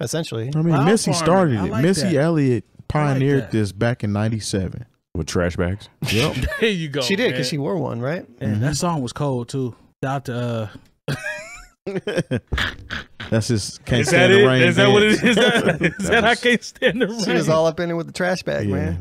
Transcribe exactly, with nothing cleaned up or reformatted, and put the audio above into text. essentially. I mean, Wild Missy farming. started it. Like Missy that. Elliott pioneered like this back in ninety-seven. With trash bags? Yep. There you go. She did, because she wore one, right? And mm-hmm. that song was cold, too. Shout out to, uh... That's just can't is stand that the rain. Is that what it is? Is that, is that, that was, I can't stand the rain? She was all up in it with the trash bag, yeah. man.